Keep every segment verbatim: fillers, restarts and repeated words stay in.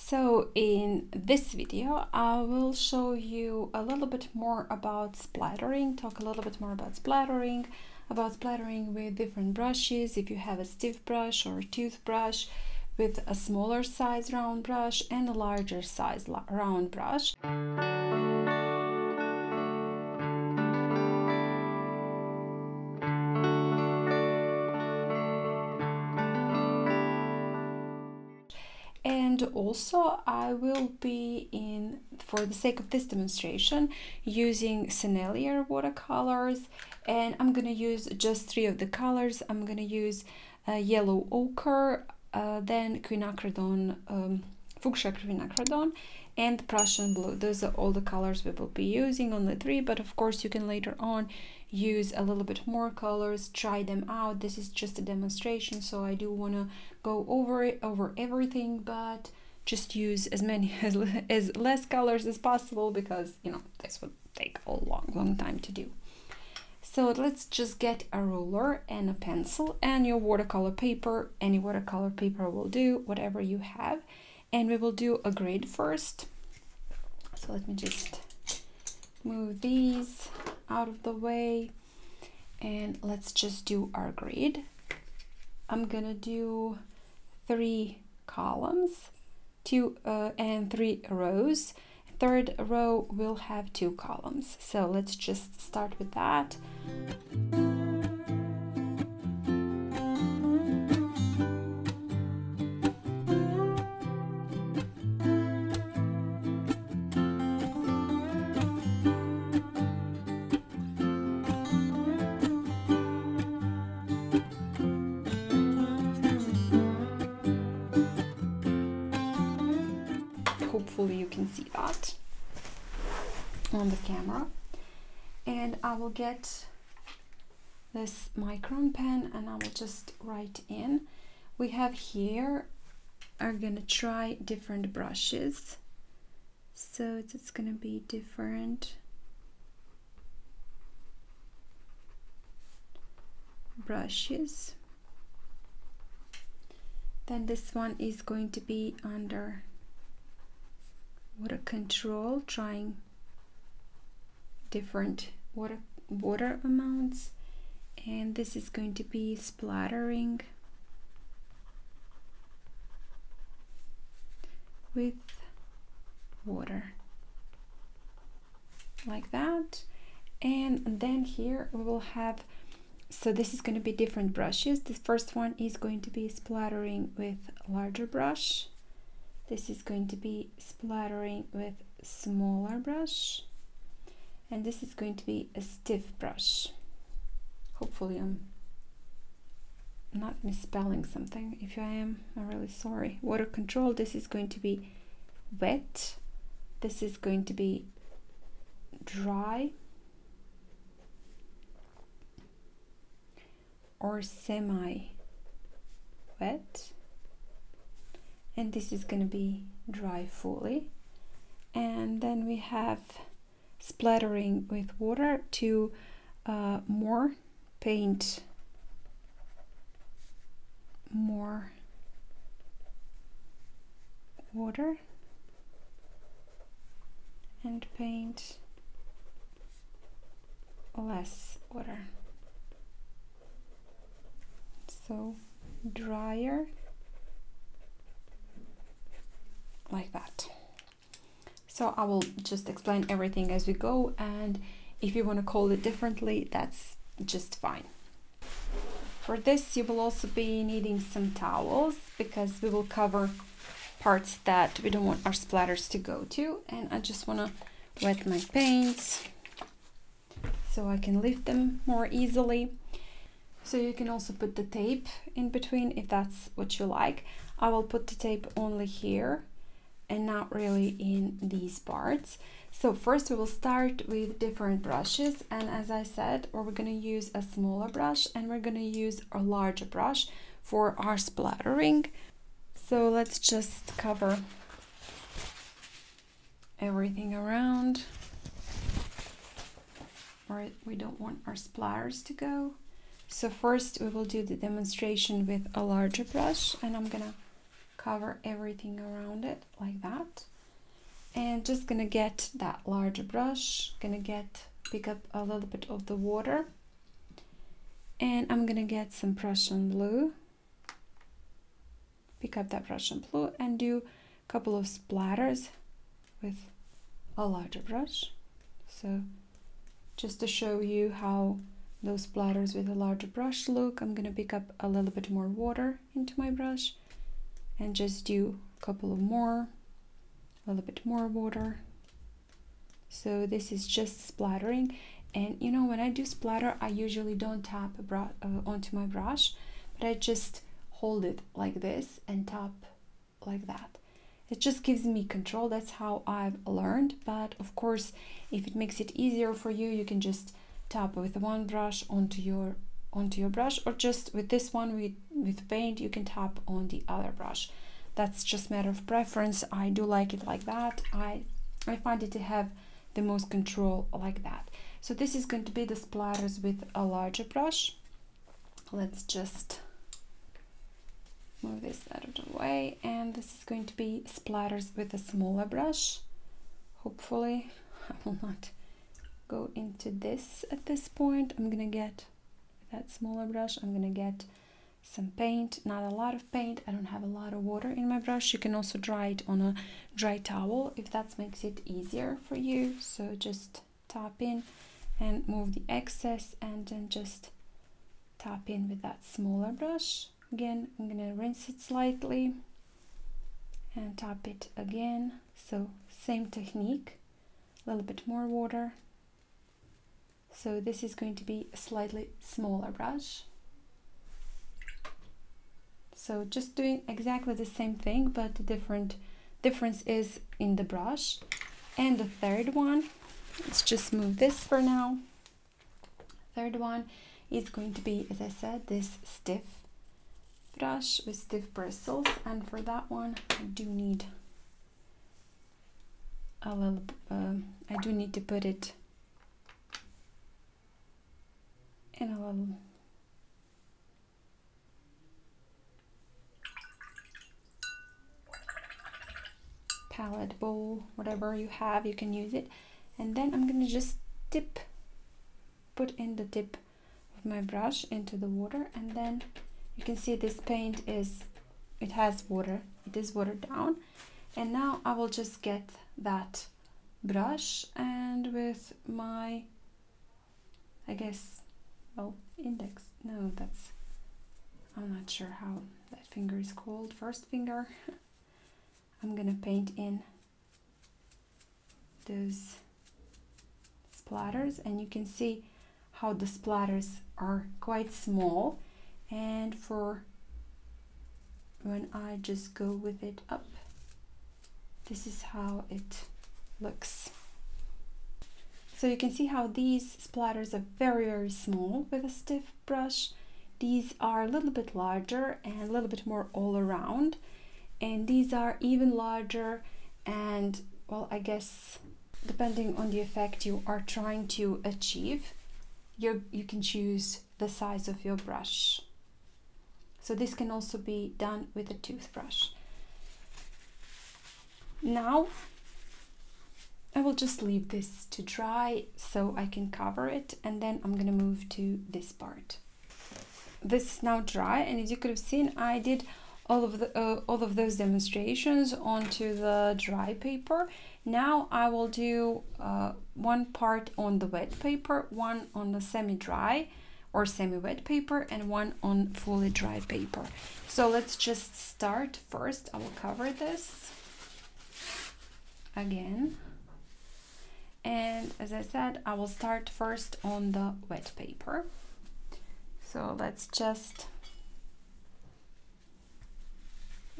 So in this video, I will show you a little bit more about splattering, talk a little bit more about splattering, about splattering with different brushes. If you have a stiff brush or a toothbrush, with a smaller size round brush and a larger size round brush. And also I will be in, for the sake of this demonstration, using Sennelier watercolors, and I'm gonna use just three of the colors. I'm gonna use uh, yellow ochre, uh, then quinacridone, um, fuchsia quinacridone, and Prussian blue. Those are all the colors we will be using, only three, but of course you can later on use a little bit more colors, try them out. This is just a demonstration, so I do want to go over it, over everything, but just use as many as, as less colors as possible, because you know this would take a long long time to do. So let's just get a ruler and a pencil and your watercolor paper. Any watercolor paper will do, whatever you have, and we will do a grid first. So let me just move these out of the way and let's just do our grid. I'm gonna do three columns, two uh, and three rows. Third row will have two columns. So let's just start with that. Hopefully you can see that on the camera. And I will get this micron pen and I will just write in. We have here, are gonna try different brushes. So it's, it's gonna be different brushes. Then this one is going to be under water control, trying different water water amounts, and this is going to be splattering with water, like that. And then here we will have, so this is going to be different brushes. This first one is going to be splattering with larger brush. This is going to be splattering with smaller brush, and this is going to be a stiff brush. Hopefully I'm not misspelling something. If I am, I'm really sorry. Water control, this is going to be wet. This is going to be dry or semi-wet. And this is going to be dry fully. And then we have splattering with water to uh, more paint, more water, and paint less water. So drier, like that. So I will just explain everything as we go, and if you want to call it differently, that's just fine. For this you will also be needing some towels, because we will cover parts that we don't want our splatters to go to. And I just want to wet my paints so I can lift them more easily. So you can also put the tape in between if that's what you like. I will put the tape only here and not really in these parts. So first we will start with different brushes, and as I said, we're gonna use a smaller brush and we're gonna use a larger brush for our splattering. So let's just cover everything around where we don't want our splatters to go. So first we will do the demonstration with a larger brush, and I'm gonna cover everything around it like that. And just gonna get that larger brush, gonna get pick up a little bit of the water, and I'm gonna get some Prussian blue, pick up that Prussian blue and do a couple of splatters with a larger brush. So just to show you how those splatters with a larger brush look, I'm gonna pick up a little bit more water into my brush and just do a couple of more, a little bit more water. So this is just splattering. And you know, when I do splatter, I usually don't tap a br- uh, onto my brush, but I just hold it like this and tap like that. It just gives me control. That's how I've learned. But of course, if it makes it easier for you, you can just tap with one brush onto your onto your brush, or just with this one with, with paint, you can tap on the other brush. That's just a matter of preference. I do like it like that. I, I find it to have the most control like that. So this is going to be the splatters with a larger brush. Let's just move this out of the way. And this is going to be splatters with a smaller brush. Hopefully I will not go into this at this point. I'm gonna get that smaller brush. I'm gonna get some paint, not a lot of paint. I don't have a lot of water in my brush. You can also dry it on a dry towel if that makes it easier for you. So just tap in and move the excess, and then just tap in with that smaller brush. Again, I'm gonna rinse it slightly and tap it again. So same technique, a little bit more water. So this is going to be a slightly smaller brush. So just doing exactly the same thing, but the different difference is in the brush. And the third one, let's just move this for now. Third one is going to be, as I said, this stiff brush with stiff bristles. And for that one, I do need a little, um, I do need to put it in a little palette bowl, whatever you have, you can use it. And then I'm gonna just dip, put in the tip of my brush into the water, and then you can see this paint is, it has water, it is watered down. And now I will just get that brush, and with my, I guess, well, index, no, that's, I'm not sure how that finger is called, first finger. I'm gonna paint in those splatters, and you can see how the splatters are quite small. And for when I just go with it up, this is how it looks. So you can see how these splatters are very very small with a stiff brush. These are a little bit larger and a little bit more all around, and these are even larger. And well, I guess depending on the effect you are trying to achieve, you you can choose the size of your brush. So this can also be done with a toothbrush. Now I will just leave this to dry so I can cover it, and then I'm gonna move to this part. This is now dry, and as you could have seen, I did all of the uh, all of those demonstrations onto the dry paper. Now I will do uh, one part on the wet paper, one on the semi-dry or semi-wet paper, and one on fully dry paper. So let's just start first. I will cover this again, and as I said, I will start first on the wet paper. So let's just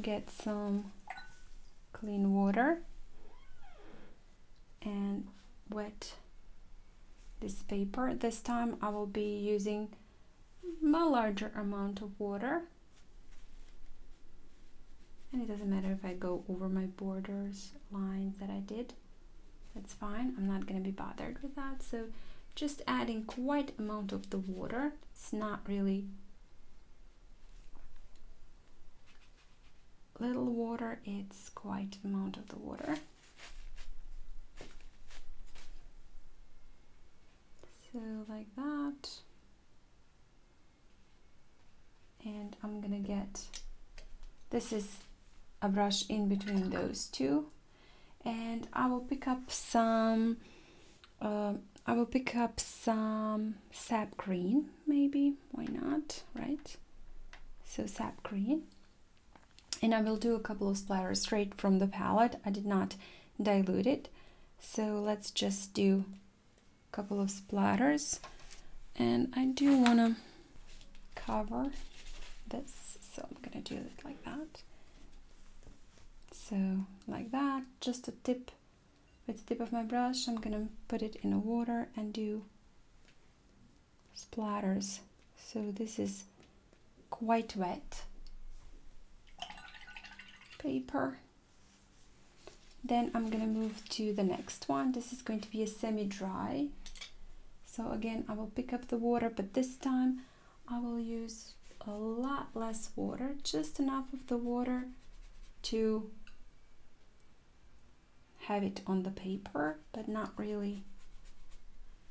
get some clean water and wet this paper. This time I will be using a larger amount of water, and it doesn't matter if I go over my borders lines that I did, that's fine. I'm not going to be bothered with that. So just adding quite amount of the water. It's not really little water, it's quite an amount of the water. So like that. And I'm gonna get, this is a brush in between those two, and I will pick up some uh, I will pick up some sap green, maybe, why not, right? So sap green, and I will do a couple of splatters straight from the palette. I did not dilute it, so let's just do a couple of splatters. And I do want to cover this, so I'm gonna do it like that. So like that, just a tip with the tip of my brush, I'm gonna put it in the water and do splatters. So this is quite wet paper. Then I'm gonna move to the next one. This is going to be a semi-dry. So again, I will pick up the water, but this time I will use a lot less water, just enough of the water to have it on the paper, but not really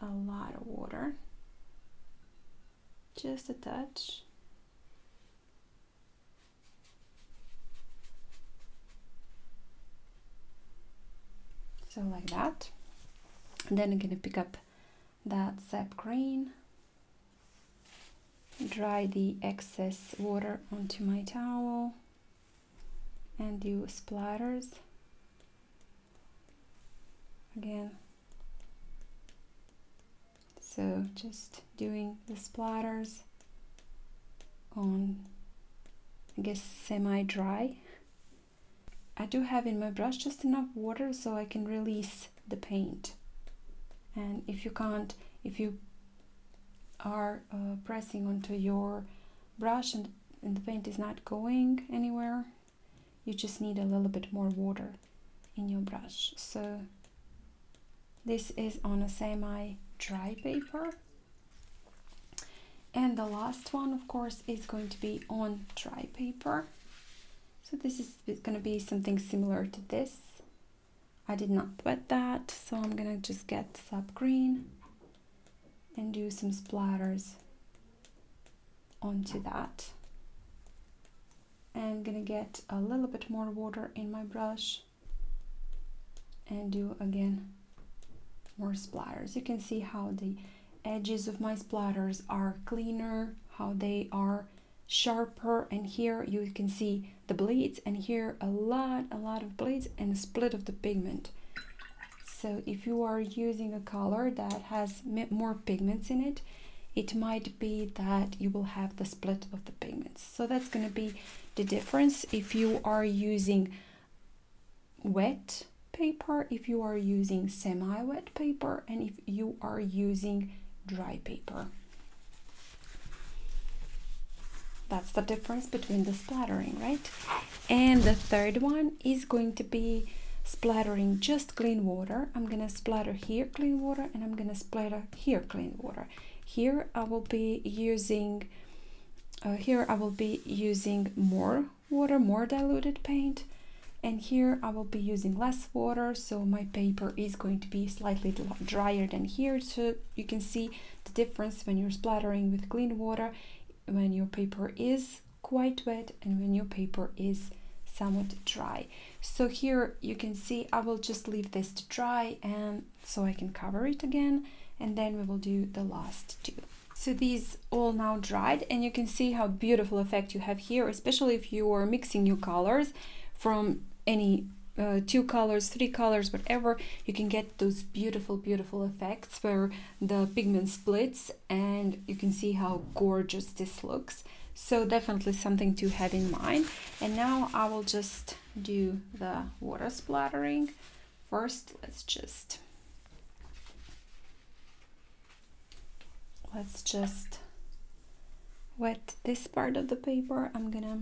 a lot of water, just a touch. So like that. And then I'm gonna pick up that sap green, dry the excess water onto my towel, and do splatters again. So just doing the splatters on, I guess, semi-dry. I do have in my brush just enough water so I can release the paint. And if you can't, if you are uh, pressing onto your brush and, and the paint is not going anywhere, you just need a little bit more water in your brush. So this is on a semi-dry paper. And the last one, of course, is going to be on dry paper. So this is going to be something similar to this. I did not wet that, so I'm gonna just get sap green and do some splatters onto that. I'm gonna get a little bit more water in my brush and do again more splatters. You can see how the edges of my splatters are cleaner, how they are sharper, and here you can see the bleeds, and here a lot a lot of bleeds and a split of the pigment. So if you are using a color that has more pigments in it, it might be that you will have the split of the pigments. So that's going to be the difference if you are using wet paper, if you are using semi-wet paper, and if you are using dry paper. That's the difference between the splattering, right? And the third one is going to be splattering just clean water. I'm gonna splatter here clean water, and I'm gonna splatter here clean water. Here I will be using, uh, here I will be using more water, more diluted paint, and here I will be using less water, so my paper is going to be slightly drier than here. So you can see the difference when you're splattering with clean water, when your paper is quite wet, and when your paper is somewhat dry. So here you can see I will just leave this to dry, and so I can cover it again, and then we will do the last two. So these all now dried, and you can see how beautiful effect you have here, especially if you are mixing your colors from any uh, two colors, three colors, whatever. You can get those beautiful, beautiful effects where the pigment splits, and you can see how gorgeous this looks. So definitely something to have in mind. And now I will just do the water splattering. First, let's just Let's just wet this part of the paper. I'm gonna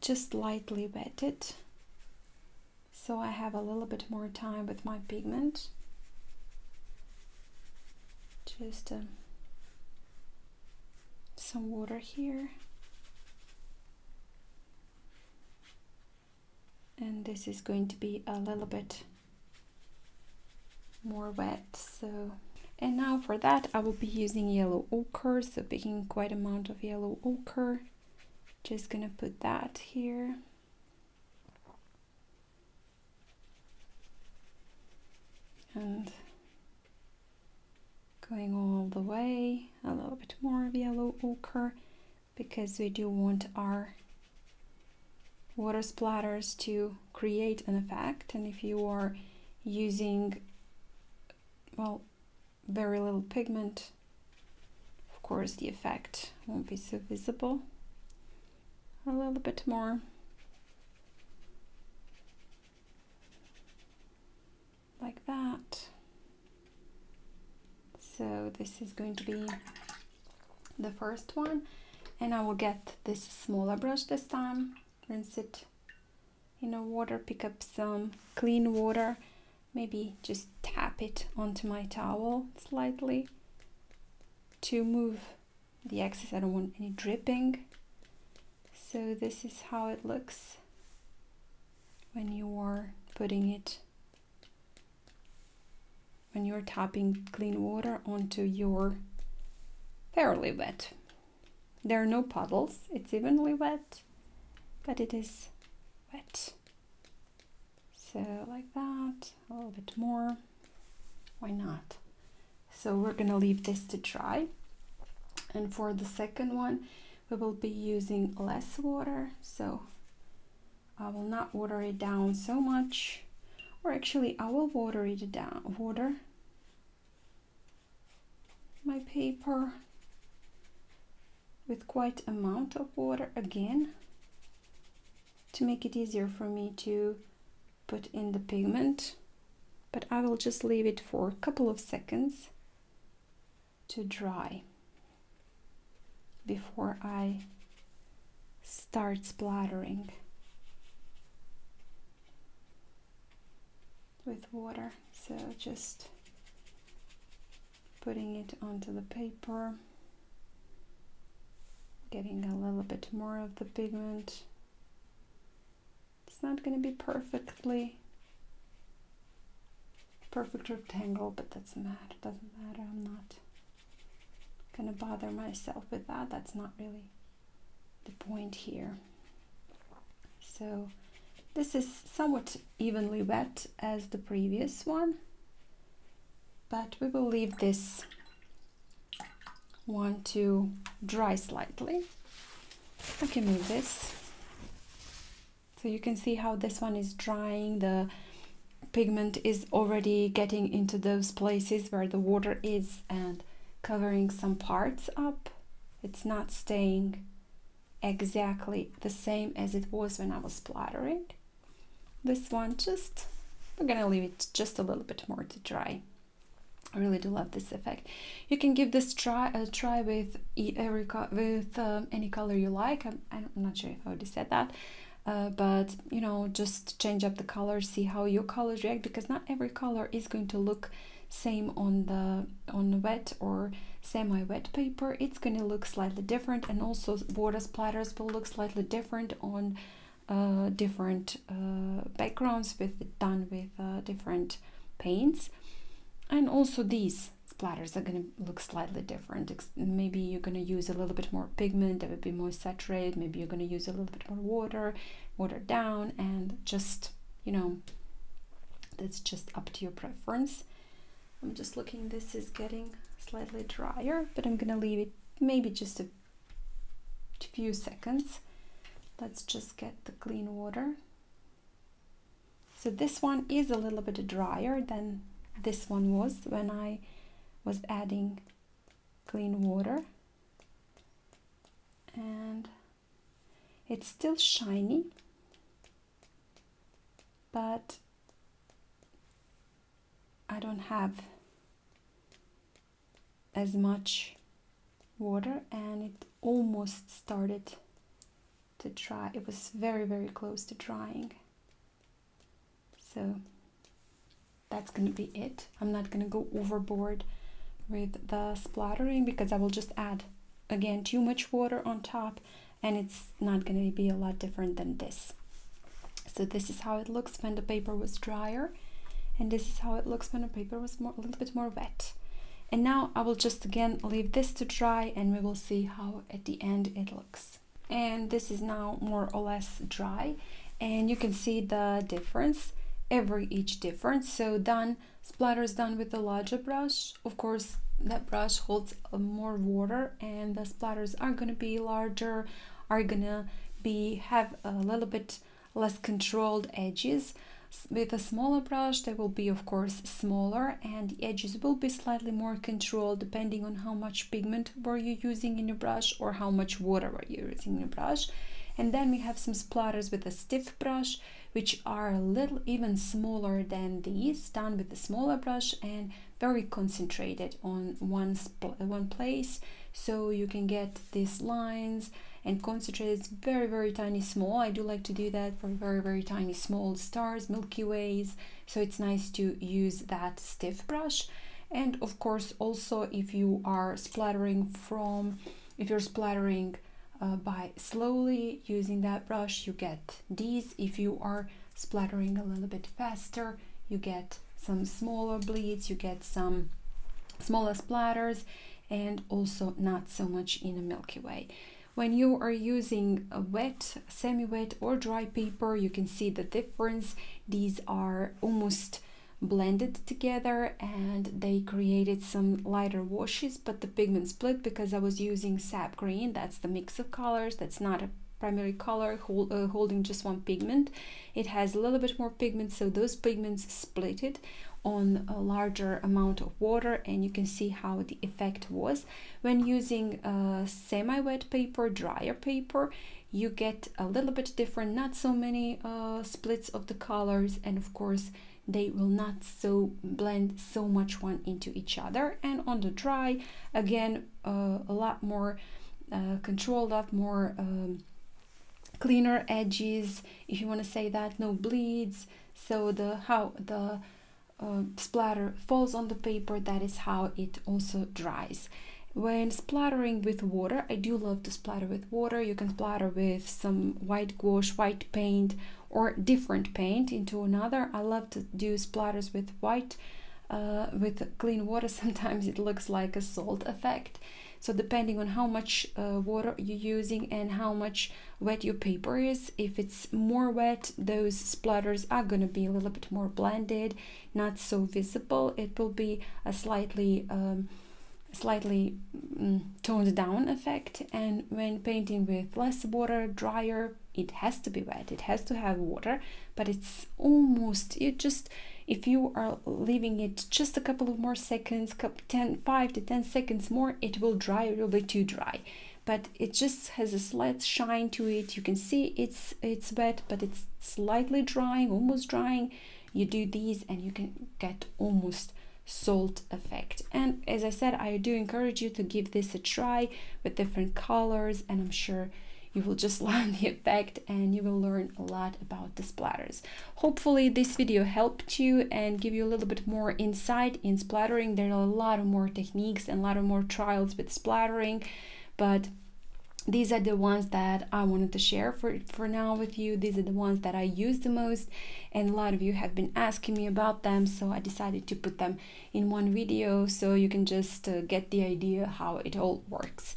just lightly wet it, so I have a little bit more time with my pigment. Just uh, some water here. and this is going to be a little bit more wet. So, and now for that I will be using yellow ochre, so picking quite amount of yellow ochre, just gonna put that here. And going all the way, a little bit more of yellow ochre, because we do want our water splatters to create an effect. And if you are using, well, very little pigment, of course the effect won't be so visible. A little bit more, like that. So this is going to be the first one, and I will get this smaller brush this time, rinse it in a water, pick up some clean water, maybe just tap it onto my towel slightly to move the excess. I don't want any dripping. So this is how it looks when you are putting it, when you're tapping clean water onto your fairly wet. There are no puddles, it's evenly wet, but it is wet. So like that, a little bit more, why not? So we're gonna leave this to dry. And for the second one, we will be using less water, so I will not water it down so much, or actually I will water it down, water my paper with quite amount of water again, to make it easier for me to put in the pigment, but I will just leave it for a couple of seconds to dry before I start splattering with water. So just putting it onto the paper, getting a little bit more of the pigment. It's not going to be perfectly perfect rectangle, but that's matter doesn't matter. I'm not gonna bother myself with that, that's not really the point here. So this is somewhat evenly wet as the previous one, but we will leave this one to dry slightly. I can move this so you can see how this one is drying. The pigment is already getting into those places where the water is and covering some parts up. It's not staying exactly the same as it was when I was splattering. This one, just we're gonna leave it just a little bit more to dry. I really do love this effect. You can give this try a try with every with um, any color you like. I'm, I'm not sure if I already said that, uh, but you know, just change up the color, see how your colors react, because not every color is going to look same on the on the wet or semi-wet paper. It's going to look slightly different, and also water splatters will look slightly different on uh, different uh, backgrounds with done with uh, different paints. And also these splatters are going to look slightly different. Maybe you're going to use a little bit more pigment that would be more saturated, maybe you're going to use a little bit more water water down, and just, you know, that's just up to your preference. I'm just looking, this is getting slightly drier, but I'm gonna leave it maybe just a few seconds. Let's just get the clean water. So this one is a little bit drier than this one was when I was adding clean water. And it's still shiny, but I don't have as much water, and it almost started to dry. It was very very close to drying. So that's gonna be it. I'm not gonna go overboard with the splattering, because I will just add again too much water on top, and it's not gonna be a lot different than this. So this is how it looks when the paper was drier, and this is how it looks when the paper was more, a little bit more wet. And now I will just again leave this to dry, and we will see how at the end it looks. And this is now more or less dry, and you can see the difference, every each difference. So done, splatter is done with the larger brush. Of course, that brush holds more water, and the splatters are going to be larger, are going to be have a little bit less controlled edges. With a smaller brush, they will be of course smaller, and the edges will be slightly more controlled depending on how much pigment were you using in your brush or how much water were you using in your brush. And then we have some splatters with a stiff brush, which are a little even smaller than these, done with a smaller brush and very concentrated on one, one place, so you can get these lines and concentrate. It's very very tiny small. I do like to do that for very very tiny small stars, Milky Ways, so it's nice to use that stiff brush. And of course also if you are splattering from if you're splattering uh, by slowly using that brush, you get these. If you are splattering a little bit faster, you get some smaller bleeds, you get some smaller splatters, and also not so much in a Milky Way. When you are using a wet, semi-wet or dry paper, you can see the difference. These are almost blended together, and they created some lighter washes, but the pigment split because I was using sap green. That's the mix of colors, that's not a primary color hold, uh, holding just one pigment. It has a little bit more pigment, so those pigments split it on a larger amount of water, and you can see how the effect was. When using a semi-wet paper, drier paper, you get a little bit different, not so many uh, splits of the colors, and of course they will not so blend so much one into each other. And on the dry, again, uh, a lot more uh, control, a lot more um, cleaner edges, if you want to say that, no bleeds. So the how the Uh, splatter falls on the paper, that is how it also dries. When splattering with water, I do love to splatter with water. You can splatter with some white gouache, white paint, or different paint into another. I love to do splatters with white, uh, with clean water. Sometimes it looks like a salt effect. So depending on how much uh, water you're using and how much wet your paper is, if it's more wet, those splatters are going to be a little bit more blended, not so visible. It will be a slightly um, slightly mm, toned down effect. And when painting with less water, drier, it has to be wet, it has to have water, but it's almost, it just, if you are leaving it just a couple of more seconds, ten, five to ten seconds more, it will dry, it will be too dry. But it just has a slight shine to it. You can see it's it's wet, but it's slightly drying, almost drying. You do these and you can get almost salt effect. And as I said, I do encourage you to give this a try with different colors, and I'm sure you will just learn the effect, and you will learn a lot about the splatters. Hopefully this video helped you and give you a little bit more insight in splattering. There are a lot of more techniques and a lot of more trials with splattering, but these are the ones that I wanted to share for, for now with you. These are the ones that I use the most, and a lot of you have been asking me about them, so I decided to put them in one video so you can just uh, get the idea how it all works.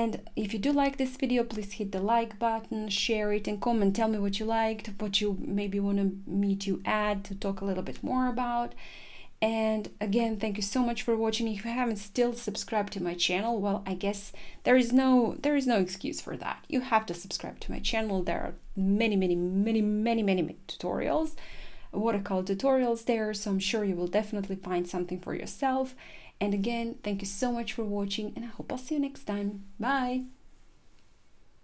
And if you do like this video, please hit the like button, share it, and comment. Tell me what you liked, what you maybe want me to add, to talk a little bit more about. And again, thank you so much for watching. If you haven't still subscribed to my channel, well, I guess there is no there is no excuse for that. You have to subscribe to my channel. There are many, many, many, many, many, many tutorials, watercolor tutorials there, so I'm sure you will definitely find something for yourself. And again, thank you so much for watching, and I hope I'll see you next time. Bye!